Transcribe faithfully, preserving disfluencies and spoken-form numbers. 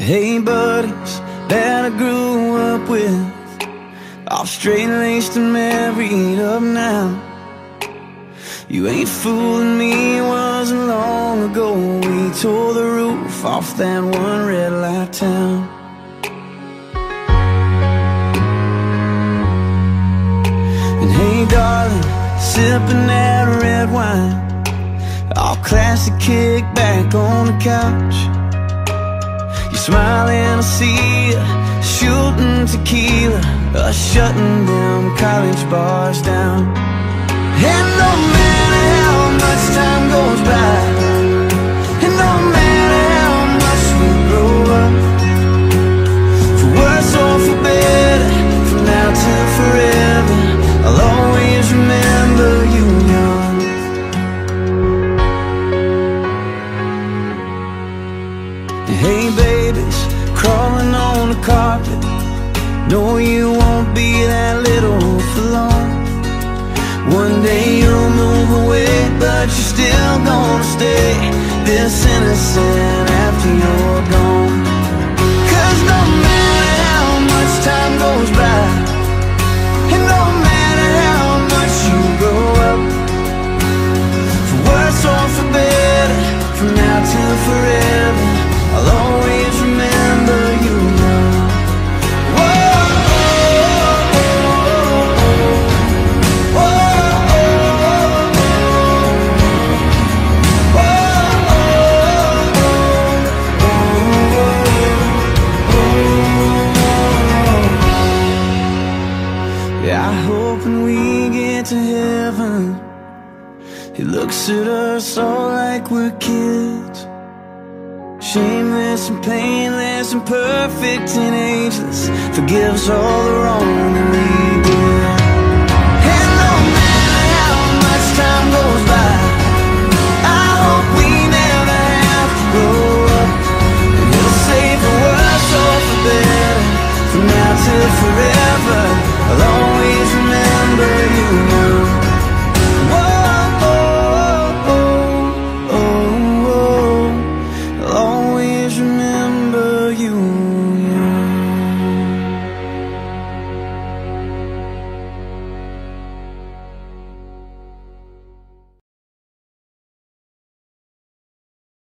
Hey buddies that I grew up with, all straight-laced and married up now. You ain't fooling me, it wasn't long ago we tore the roof off that one red light town. And hey darling, sipping that red wine, all classic kickback on the couch. Smiling, I see you shooting tequila, uh, shutting them college bars down. And no matter how much time goes by, and no matter how much we grow up, for worse or for better, from now till forever, I'll always remember you young. Hey babies, crawling on the carpet, no you won't be that little for long. One day you'll move away, but you're still gonna stay this innocent after you're gone. Cause no matter how much time goes by, and no matter how much you grow up, for worse or for better, from now till forever, I'll always remember you now. Whoa, whoa, whoa, whoa. Yeah, I hope when we get to heaven, he looks at us all like we're kids. Shameless and painless and perfect and ageless, forgives all the wrong we did.